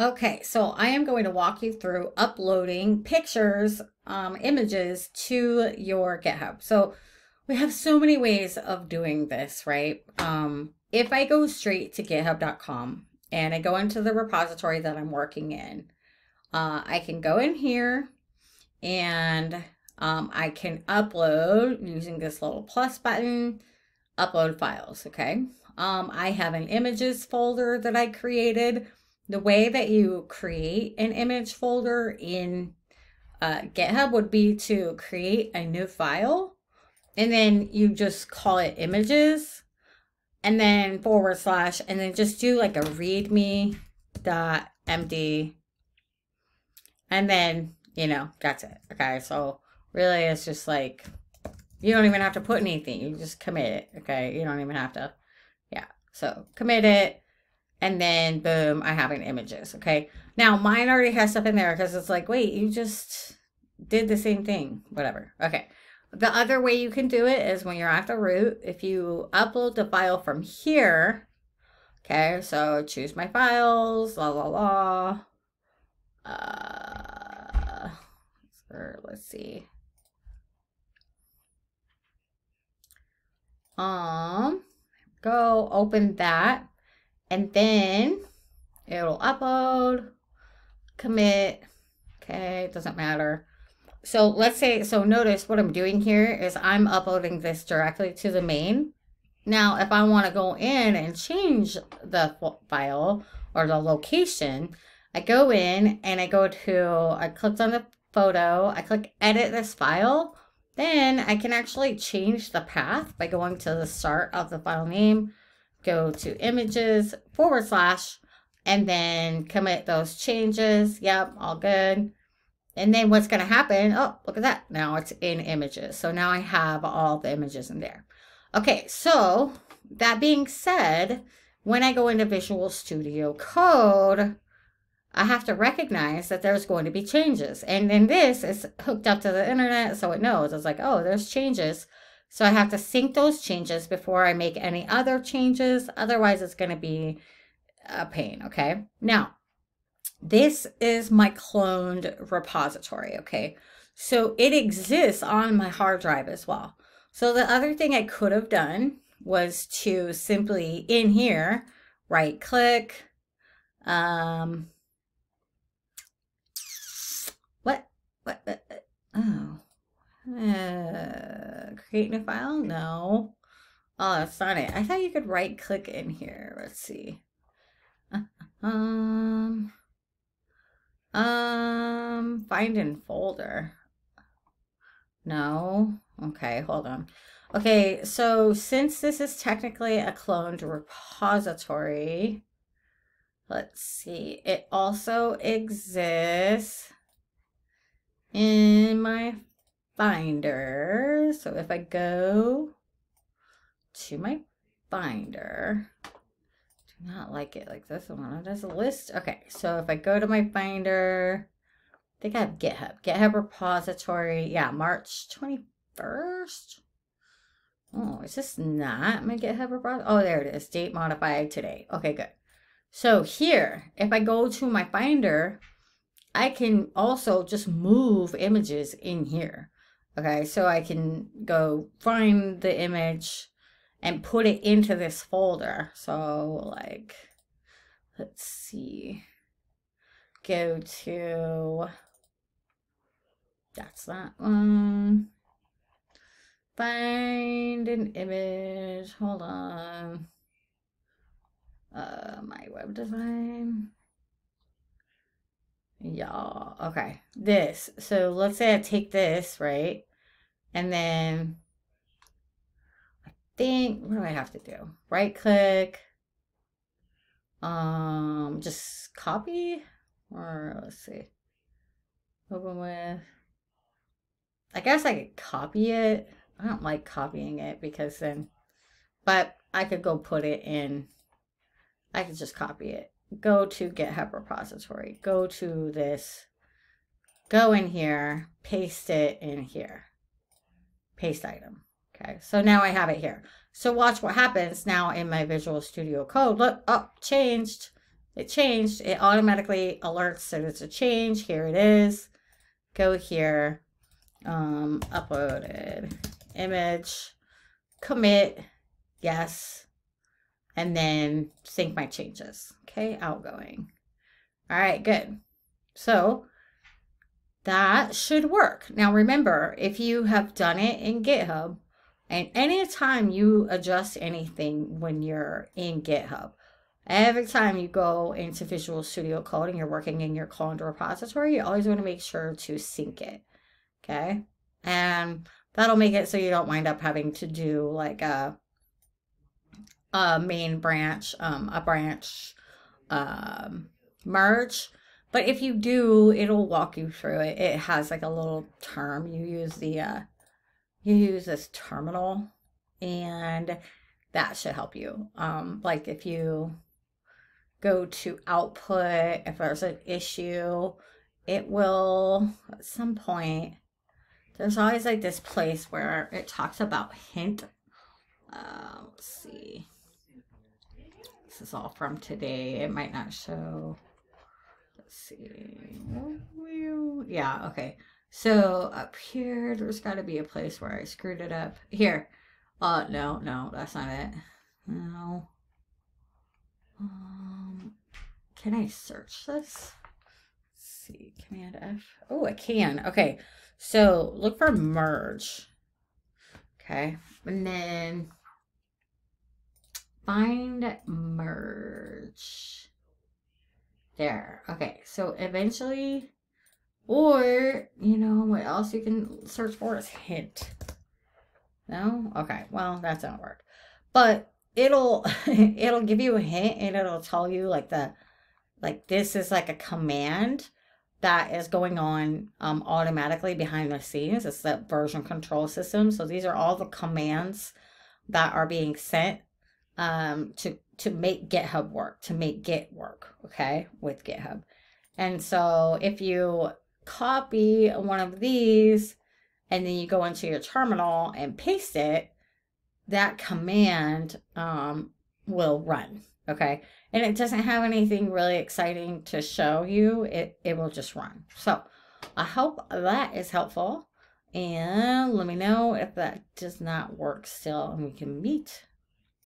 Okay, so I am going to walk you through uploading pictures, images to your GitHub. So we have so many ways of doing this, right? If I go straight to github.com and I go into the repository that I'm working in, I can go in here and I can upload using this little plus button, upload files, okay? I have an images folder that I created. The way that you create an image folder in GitHub would be to create a new file, and then you just call it images, and then / and then just do like a readme.md, and then, you know, that's it. Okay, so really it's just like, you don't even have to put anything, you just commit it, okay? You don't even have to, yeah, so commit it. And then boom, I have an images, okay? Now mine already has stuff in there because it's like, wait, you just did the same thing, whatever, okay. The other way you can do it is when you're at the root, if you upload the file from here, okay, so choose my files, let's see. Go open that. And then it'll upload, commit, okay, it doesn't matter. So let's say, so notice what I'm doing here is I'm uploading this directly to the main. Now, if I wanna go in and change the file or the location, I go in and I go to, I clicked on the photo, I click edit this file, then I can actually change the path by going to the start of the file name, go to images /, and then commit those changes. Yep, all good. And then what's going to happen? Oh, look at that. Now it's in images. So now I have all the images in there. Okay, so that being said, when I go into Visual Studio Code, I have to recognize that there's going to be changes. And then this is hooked up to the internet, so it knows. It's like, oh, there's changes. So I have to sync those changes before I make any other changes. Otherwise, it's going to be a pain, okay? Now, this is my cloned repository, okay? So it exists on my hard drive as well. So the other thing I could have done was to simply, in here, right-click. Create new file? No. Oh, that's not it. I thought you could right click in here. Let's see. Find in folder. No. Okay, hold on. Okay, so since this is technically a cloned repository, let's see. It also exists in my Finder. So if I go to my Finder, I do not like it like this one. It has a list. Okay, so if I go to my Finder, I think I have GitHub. GitHub repository. Yeah, March 21st. Oh, is this not my GitHub repository? Oh, there it is. Date modified today. Okay, good. So here, if I go to my Finder, I can also just move images in here. Okay, so I can go find the image and put it into this folder. So like, let's see, go to, that's that one. Find an image, hold on. My web design. Yeah, okay, this. So let's say I take this, right? And then I think, what do I have to do? Right click, just copy, or let's see, open with, I guess I could copy it. I don't like copying it because then, but I could go put it in, I could just copy it. Go to GitHub repository, go to this, go in here, paste it in here, paste item. Okay, so now I have it here. So watch what happens now in my Visual Studio Code. Look, oh, changed. it changed, it automatically alerts that it's a change. Here it is. Go here, uploaded image, commit, yes, and then sync my changes. Okay, outgoing. All right, good. So that should work. Now remember, if you have done it in GitHub, and any time you adjust anything when you're in GitHub, every time you go into Visual Studio Code and you're working in your cloned repository, you always want to make sure to sync it, okay? And that'll make it so you don't wind up having to do like a main branch, a branch merge. But if you do, it'll walk you through it. It has like a little term. You use the, you use this terminal, and that should help you. Like if you go to output, if there's an issue, it will, at some point, there's always like this place where it talks about hint. Let's see. This is all from today. It might not show. Let's see. Yeah, okay. So up here, there's got to be a place where I screwed it up. Here. No, that's not it. No. Can I search this? Let's see. Command F. Oh, I can. Okay. So look for merge. Okay. And then find merge. There. Okay. So eventually... Or, you know, what else you can search for is hint. No? Okay, well, that's not work. But it'll it'll give you a hint, and it'll tell you like the, like this is like a command that is going on automatically behind the scenes. It's the version control system. So these are all the commands that are being sent to make GitHub work, to make Git work, okay, with GitHub. And so if you copy one of these and then you go into your terminal and paste it, that command will run, okay? And it doesn't have anything really exciting to show you. It will just run. So I hope that is helpful. And let me know if that does not work still, and we can meet.